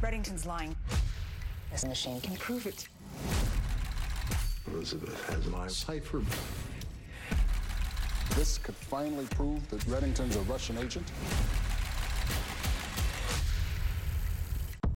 Reddington's lying. This machine can prove it. Elizabeth has my cipher. This could finally prove that Reddington's a Russian agent.